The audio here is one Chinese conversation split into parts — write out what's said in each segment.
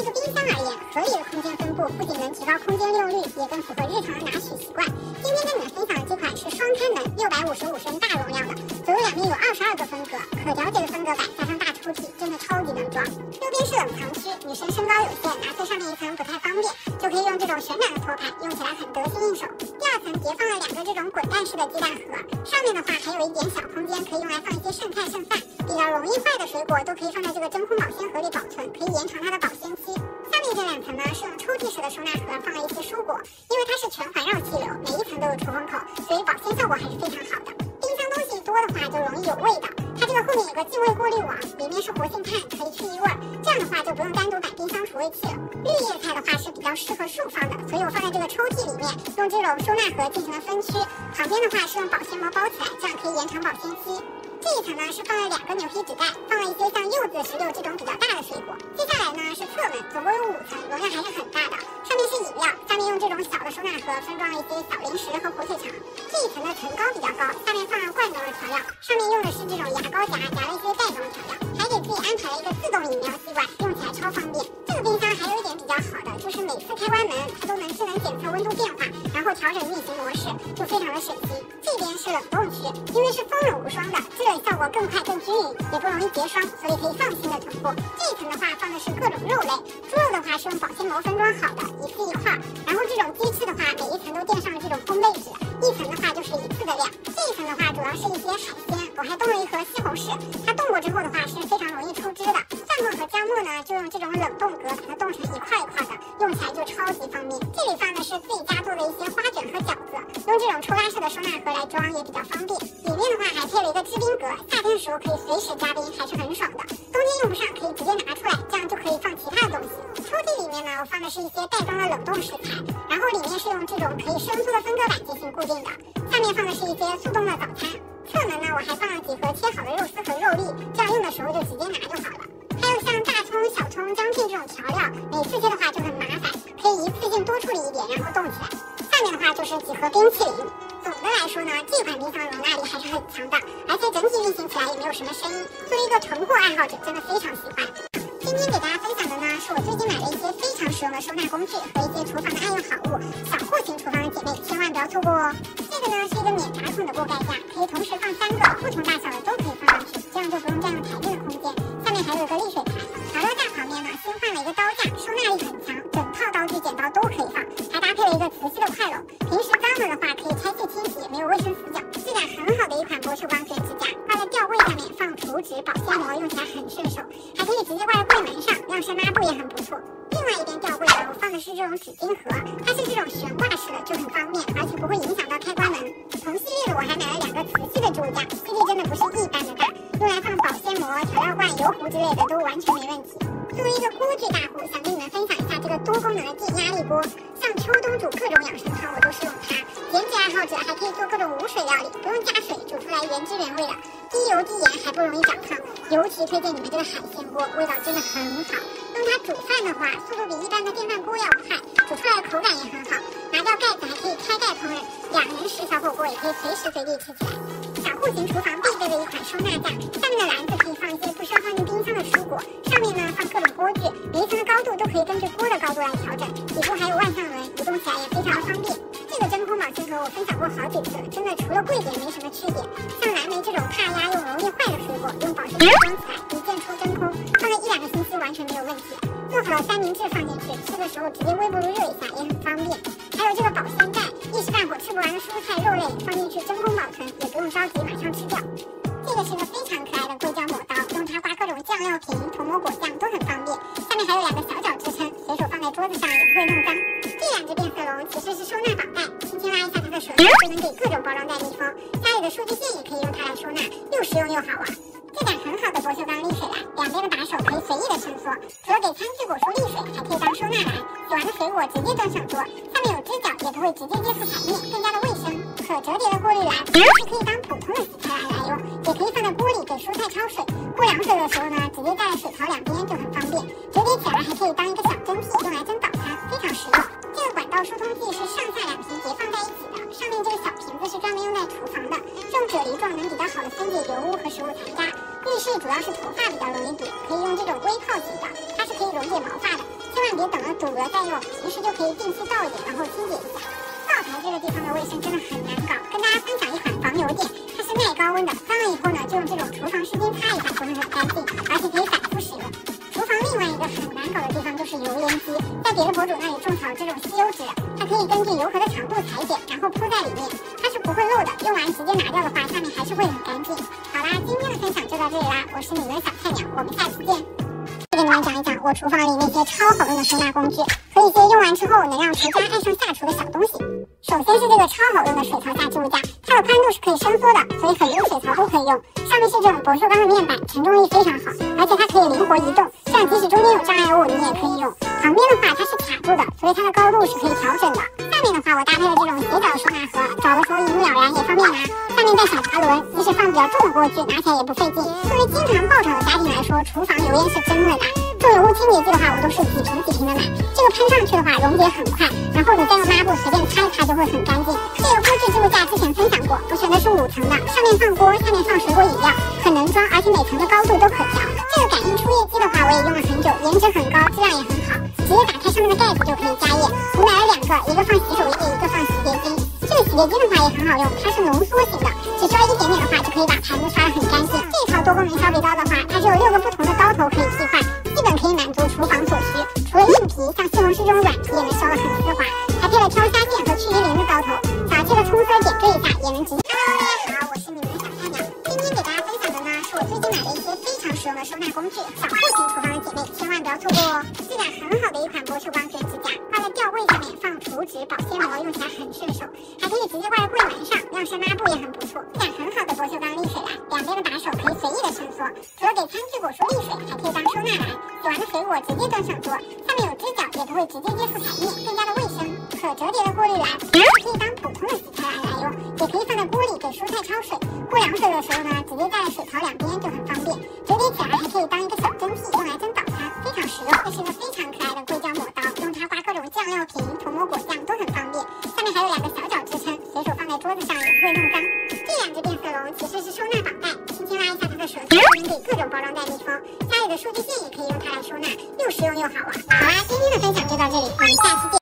对于冰箱而言，合理的空间分布不仅能提高空间利用率，也更符合日常的拿取习惯。今天跟你们分享的这款是双开门655升大容量的，左右两边有22个分隔，可调节的分隔板加上大抽屉，真的超级能装。右边是冷藏区，女生身高有限，拿最上面一层不太方便，就可以用这种旋转的托盘，用起来很得心应手。第二层叠放了2个这种滚蛋式的鸡蛋盒，上面的话还有一点小空间，可以用来放一些剩菜剩饭。 比较容易坏的水果都可以放在这个真空保鲜盒里保存，可以延长它的保鲜期。下面这2层呢是用抽屉式的收纳盒放了一些蔬果，因为它是全环绕气流，每一层都有出风口，所以保鲜效果还是非常好的。冰箱东西多的话就容易有味道，它这个后面有个净味过滤网，里面是活性炭，可以去异味，这样的话就不用单独买冰箱除味器了。绿叶菜的话是比较适合竖放的，所以我放在这个抽屉里面，用这种收纳盒进行了分区。旁边的话是用保鲜膜包起来，这样可以延长保鲜期。 这一层呢是放了2个牛皮纸袋，放了一些像柚子、石榴这种比较大的水果。接下来呢是侧门，总共有5层，容量还是很大的。上面是饮料，下面用这种小的收纳盒分装了一些小零食和火腿肠。这一层的层高比较高，下面放了罐头的调料，上面用的是这种牙膏夹，夹了一些袋装调料，还给自己安排了一个自动饮料吸管，用起来超方便。这个冰箱还有一点比较好的，就是每次开关门，它都能智能检测温度变化，然后调整运行模式，就非常的省心。这边是冷冻区，因为是风冷无霜的，制冷 效果更快、更均匀，也不容易结霜，所以可以放心的囤货。这一层的话放的是各种肉类，猪肉的话是用保鲜膜分装好的，1次1块。然后这种鸡翅的话，每一层都垫上了这种烘焙纸，一层的话就是1次的量。这一层的话主要是一些海鲜，我还冻了一盒西红柿，它冻过之后的话是非常容易抽汁的。蒜末和姜末呢，就用这种冷冻格把它冻成一块的，用起来就超级方便。这里放的是自己家做的一些花卷和饺子，用这种抽拉式的收纳盒来装也比较方便。里面的话还配了一个制冰格。 夏天的时候可以随时加冰，还是很爽的。冬天用不上可以直接拿出来，这样就可以放其他的东西。抽屉里面呢，我放的是一些袋装的冷冻食材，然后里面是用这种可以伸缩的分割板进行固定的。下面放的是一些速冻的早餐。侧门呢，我还放了几盒切好的肉丝和肉粒，这样用的时候就直接拿就好了。还有像大葱、小葱、姜片这种调料，每次切的话就很麻烦，可以一次性多处理一点，然后冻起来。下面的话就是几盒冰淇淋。 总的来说呢，这款冰箱容纳力还是很强的，而且整体运行起来也没有什么声音。作为一个囤货爱好者，真的非常喜欢。今天给大家分享的呢，是我最近买了一些非常实用的收纳工具和一些厨房的爱用好物，小户型厨房的姐妹千万不要错过哦。这个呢是一个免打孔的锅盖架，可以同时放3个，不同大小的都可以放上去，这样就不用占用台面的空间。下面还有一个沥水台，调料架旁边呢新换了一个刀架，收纳力很强，整套刀具剪刀都可以放，还搭配了一个磁吸的快篓。平时脏了的话可以拆卸。 清洗没有卫生死角，质感很好的一款博世光卷纸架，挂在吊柜下面放图纸、保鲜膜，用起来很顺手，还可以直接挂在柜门上，晾晒抹布也很不错。另外一边吊柜呢，我放的是这种纸巾盒，它是这种悬挂式的，就很方便，而且不会影响到开关门。同系列的我还买了2个磁吸的置物架，比例真的不是一般的大，用来放保鲜膜、调料罐、油壶之类的都完全没问题。作为一个锅具大户，想跟你们分享一下这个多功能的电压力锅，像秋冬煮各种养生汤，我都是用它。 减脂爱好者还可以做各种无水料理，不用加水，煮出来原汁原味的，低油低盐还不容易长胖。尤其推荐你们这个海鲜锅，味道真的很好。用它煮饭的话，速度比一般的电饭锅要快，煮出来的口感也很好。拿掉盖子还可以开盖烹饪，2人食小火锅也可以随时随地吃起来。小户型厨房必备的一款收纳架，下面的篮子可以放一些不需要放进冰箱的蔬果，上面呢放各种锅具，每一层的高度都可以根据锅的高度来调整。底部还有万向轮，移动起来也非常的方便。 这个真空保鲜盒我分享过好几次了，真的除了贵点没什么区别。像蓝莓这种怕压又容易坏的水果，用保鲜膜装起来，一键出真空，放个1-2个星期完全没有问题。做好了3明治放进去，吃的时候直接微波炉热一下也很方便。还有这个保鲜袋，一时半会吃不完的蔬菜肉类放进去真空保存，也不用着急马上吃掉。这个是个非常可爱的硅胶抹刀，用它刮各种酱料瓶、涂抹果酱都很方便。下面还有2个小脚支撑，随手放在桌子上也不会弄脏。这2只变色龙其实是收纳绑带。 轻轻拉一下它的绳子，就能给各种包装袋密封。家里的数据线也可以用它来收纳，又实用又好玩。质感很好的博秀缸沥水篮，2边的把手可以随意的伸缩。除了给餐具、果蔬沥水，还可以当收纳篮。洗完的水果直接端上桌，下面有支脚，也不会直接接触台面，更加的卫生。可折叠的过滤篮是可以当普通的洗菜篮来用，也可以放在锅里给蔬菜焯水。过凉水的时候呢，直接在水槽2边就很方便。折叠起来还可以当一个小蒸屉，用来蒸早餐，非常实用。 这个管道疏通器是上下2瓶叠放在一起的，上面这个小瓶子是专门用在厨房的，这种啫喱状能比较好的分解油污和食物残渣。浴室主要是头发比较容易堵，可以用这种微泡型的，它是可以溶解毛发的。别等到堵了再用，平时就可以定期倒一点，然后清洁一下。灶台这个地方的卫生真的很难搞，跟大家分享一款防油垫，它是耐高温的，脏了以后呢就用这种厨房湿巾擦一擦，就会很干净，而且可以反复使用。厨房另外一个很难搞的地方就是油烟机，在别的博主那里种草这种吸油纸，它可以根据油盒的长度裁剪，然后铺在里面，它是不会漏的，用完直接拿掉的话，下面还是会很干净。好啦，今天的分享就到这里啦，我是你们的小菜鸟，我们下期见。给你们讲一讲我厨房里那些超好用的收纳工具和一些用完之后能让厨家爱上下厨的小东西。首先是这个超好用的水槽架置物架，它的宽度是可以伸缩的，所以很多水槽都可以用。上面是这种不锈钢的面板，承重力非常好，而且它可以灵活移动，这样即使中间有障碍物你也可以用。旁边的话它是卡住的，所以它的高度是可以调整的。下面的话我搭配了这种斜角收纳盒，找的时候一目了然，也方便拿。下面带小滑轮，即使放比较重的锅具拿起来也不费劲。对于经常爆炒的家庭来说，厨房油烟是真的大。做油污清洁剂的话，我都是几瓶几瓶的买，这个喷上去的话溶解很快，然后你再用抹布随便擦一擦就会很干净。这个锅具置物架之前分享过，我选的是5层的，上面放锅，下面放水果饮料，很能装，而且每层的高度都可调。这个感应出液机的话，我也用了很久，颜值很高，质量也很好，直接打开上面的盖子就可以加液。我买了2个，一个放洗手液，一个放洗洁精。这个洗洁精的话也很好用，它是浓缩型的，只需要一点点的话就可以把盘子刷得很干净。这套多功能削笔刀的话，它是有6个不同的刀头可以替换，基本可以满足厨房所需。除了硬皮，像西红柿这种软皮也能削得很丝滑，还配了挑虾线和去鱼鳞的刀头，小切的葱丝点缀一下也能直接。Hello， 大家好，我是你们的小菜鸟，今天给大家分享的呢是我最近买的一些非常实用的收纳工具，小户型厨房的姐妹千万不要错过哦。质量很好的一款不锈钢卷纸夹，挂在吊柜上面放图纸、保鲜膜，用起来很顺手，还可以直接挂在柜篮上，晾晒抹布也很不错。质量很好的不锈钢沥水篮，两边的把手可以随意的伸缩，除了给餐具、果蔬沥水，还可以当收纳篮。洗完的水果直接端上桌，下面有支脚也不会直接接触台面，更加的卫生。可折叠的过滤篮可以当普通的洗菜篮来用，也可以放在锅里给蔬菜焯水。过凉水的时候呢，直接盖在水槽两边就很方便。折叠起来还可以当一个小蒸屉，用来蒸早餐，非常实用。这是一个非常可爱的硅胶抹刀，用它刮各种酱料瓶、涂抹果酱都很方便。下面还有2个小角支撑，随手放在桌子上也不会弄脏。这2只变色龙其实是收纳绑带，轻轻拉一下它的绳子，就能给各种包装袋密封。家里的数据线也可以用它来收纳，又实用又好玩。好啦，今天的分享就到这里，我们下期见。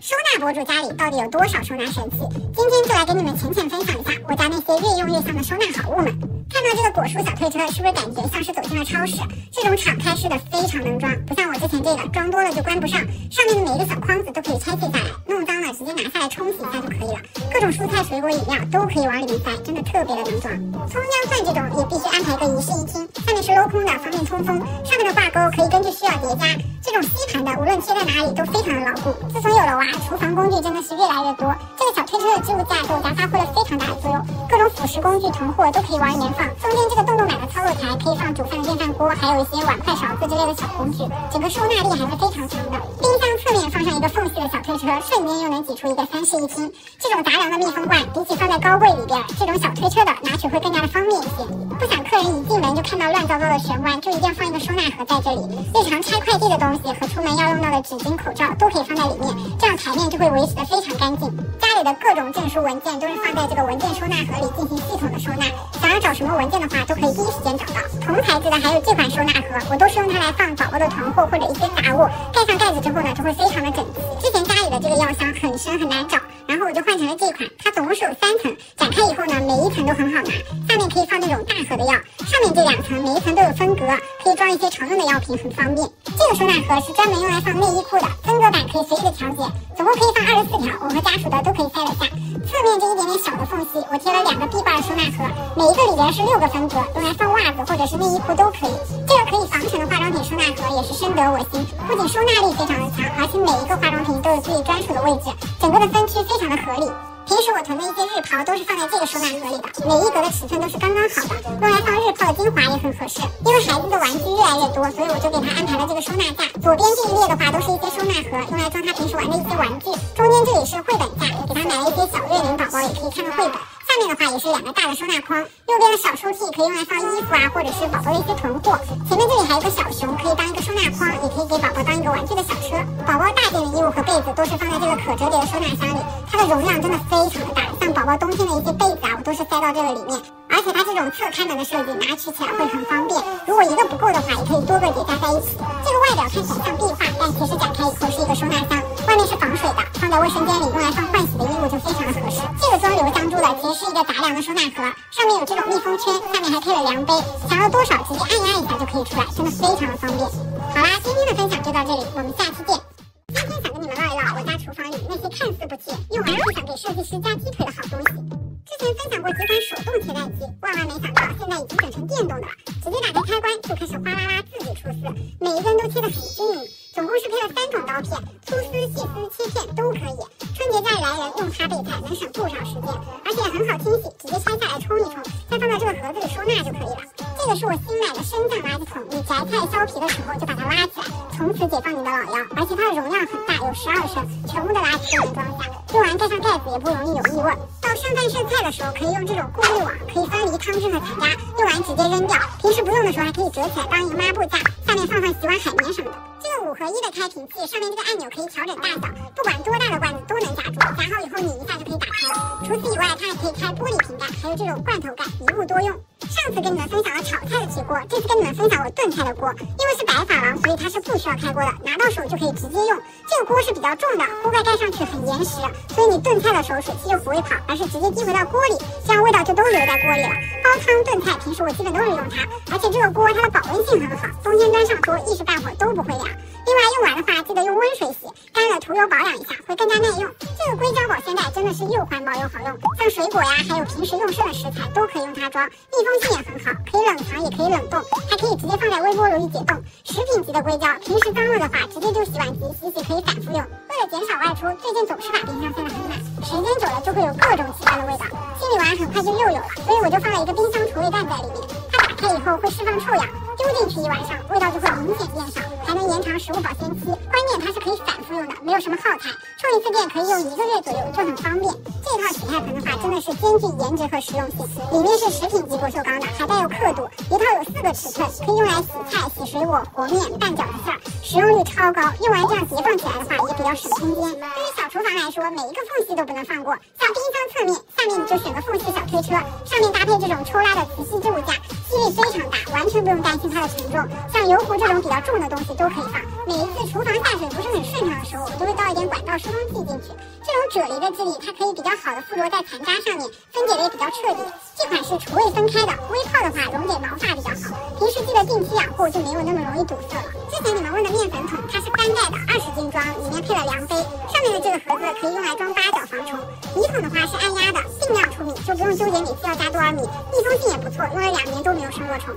收纳博主家里到底有多少收纳神器？今天就来给你们浅浅分享一下我家那些越用越像的收纳好物们。看到这个果蔬小推车，是不是感觉像是走进了超市？这种敞开式的非常能装，不像我之前这个装多了就关不上，上面的每一个小筐子都可以拆卸下来，弄脏了直接拿下来冲洗一下就可以了。各种蔬菜、水果、饮料都可以往里面塞，真的特别的能装。葱姜蒜这种也必须安排个一室一厅，下面是镂空的，方便通风，上面的挂钩可以根据需要叠加。这种吸盘的无论贴在哪里都非常的牢固。自从有了娃，厨房工具真的是越来越多，这个小推车的置物架对我家发挥了非常大的作用，各种辅食工具、囤货都可以往里面放。中间这个洞洞板的操作台可以放煮饭的电饭锅，还有一些碗筷、勺子之类的小工具，整个收纳力还是非常强的。冰箱侧面放上一个缝隙的小推车，瞬间又能挤出一个3室1厅。这种杂粮的密封罐，比起放在高柜里边，这种小推车的拿取会更加的方便一些。不想客人一进门就看到乱糟糟的玄关，就一定要放一个收纳盒在这里，日常拆快递的东西和出门要用到的纸巾、口罩都可以放在里面，这样台面就会维持的非常干净。家里的各种证书文件都是放在这个文件收纳盒里进行系统的收纳，想要找什么文件的话都可以第一时间找到。同牌子的还有这款收纳盒，我都是用它来放宝宝的囤货或者一些杂物，盖上盖子之后呢就会非常的整齐。之前家里的这个药箱很深很难找，然后我就换成了这款，它总共是有3层，展开以后呢每一层都很好拿，下面可以放那种大盒的药，上面这2层每一层都有分隔，可以装一些常用的药品，很方便。这个收纳盒是专门用来放内衣裤的，分割板可以随意的调节，总共可以放24条，我和家属的都可以塞得下。侧面这一点点小的缝隙，我贴了2个壁挂的收纳盒，每一个里边是6个分隔，用来放袜子或者是内衣裤都可以。这个可以防尘的化妆品收纳盒也是深得我心，不仅收纳力非常的强，而且每一个化妆品都有自己专属的位置，整个的分区非常的合理。平时我囤的一些日袍都是放在这个收纳盒里的，每一格的尺寸都是刚刚好的，用来放日泡的精华也很合适。因为孩子的玩具越来越多，所以我就给他安排了这个收纳架，左边这一列的话都是一些收纳盒，用来装他平时玩的一些玩具，中间这里是绘本架，给他买了一些小月龄宝宝也可以看到绘本。下面的话也是2个大的收纳筐，右边的小抽屉可以用来放衣服啊，或者是宝宝的一些囤货。前面这里还有个小熊，可以当一个收纳筐，也可以给宝宝当一个玩具的小车。宝宝大件的衣物和被子都是放在这个可折叠的收纳箱里，它的容量真的非常的大，像宝宝冬天的一些被子啊，我都是塞到这个里面。而且它这种侧开门的设计，拿取起来会很方便，如果一个不够的话，也可以多个叠加在一起。这个外表看起来像壁画，但其实展开以后的卫生间里用来放换洗的衣物就非常的合适。这个装留脏珠的其实是一个杂粮的收纳盒，上面有这种密封圈，下面还配了量杯，想要多少直接按压一下就可以出来，真的非常的方便。好啦，今天的分享就到这里，我们下期见。今天想跟你们唠一唠我家厨房里那些看似不切，用完就想给设计师加鸡腿的好东西。之前分享过几款手动切蛋机，万万没想到现在已经整成电动的了，直接打开开关就开始哗啦啦自己出丝，每一根都切得很均匀。总共是配了3种刀片，粗丝、细丝、切片都可以。春节假来人用它备菜能省不少时间，而且也很好清洗，直接拆下来冲一冲，再放到这个盒子里收纳就可以了。这个是我新买的深藏垃圾桶，你摘菜削皮的时候就把它拉起来，从此解放你的老腰。而且它的容量很大，有12升，全部的垃圾都能装下。用完盖上盖子也不容易有异味。到剩饭剩菜的时候可以用这种过滤网，可以分离汤汁和残渣，用完直接扔掉。平时不用的时候还可以折起来当一个抹布架，下面放洗碗海绵什么的。 1:1的开瓶器，上面这个按钮可以调整大小，不管多大的罐子都能夹住，夹好以后拧一下就可以打开了。除此以外，它还可以开玻璃瓶盖，还有这种罐头盖，一物多用。上次跟你们分享了炒菜的起锅，这次跟你们分享我炖菜的锅，因为是白珐琅，所以它是不需要开锅的，拿到手就可以直接用。这个锅是比较重的，锅盖盖上去很严实，所以你炖菜的时候水汽就不会跑，而是直接滴回到锅里，这样味道就都留在锅里了。煲汤炖菜，平时我基本都是用它，而且这个锅它的保温性很好，冬天端上桌一时半会都不会凉。 另外，用完的话记得用温水洗，干了涂油保养一下，会更加耐用。这个硅胶保鲜袋真的是又环保又好用，像水果呀，还有平时用剩的食材都可以用它装，密封性也很好，可以冷藏也可以冷冻，还可以直接放在微波炉里解冻。食品级的硅胶，平时脏了的话直接就洗碗机洗洗，可以反复用。为了减少外出，最近总是把冰箱塞得很满，时间久了就会有各种奇怪的味道，清理完很快就又有了，所以我就放了一个冰箱除味蛋在里面。 开以后会释放臭氧，丢进去一晚上，味道就会明显变少，还能延长食物保鲜期。关键它是可以反复用的，没有什么耗材，充一次电可以用1个月左右，就很方便。这套洗菜盆的话，真的是兼具颜值和实用性，里面是食品级不锈钢的，还带有刻度，一套有4个尺寸，可以用来洗菜、洗水果、和面、拌饺子馅儿，使用率超高。用完这样叠放起来的话，也比较省空间。对于小厨房来说，每一个缝隙都不能放过，像冰箱侧面，下面你就选个缝隙小推车，上面搭配这种抽拉的磁吸置物架。 吸力非常大，完全不用担心它的沉重。像油壶这种比较重的东西都可以放。每一次厨房下水不是很顺畅的时候，我就会倒一点管道疏通剂进去。这种啫喱的质地，它可以比较好的附着在残渣上面，分解的也比较彻底。这款是厨卫分开的，微泡的话溶解毛发比较好。平时记得定期养护，就没有那么容易堵塞了。之前你们问的面粉桶，它是单盖的20斤装，里面配了量杯。上面的这个盒子可以用来装八角防虫。米桶的话是按压的，定量出米，就不用纠结每次要加多少米。密封性也不错，用了2年都没有生过虫。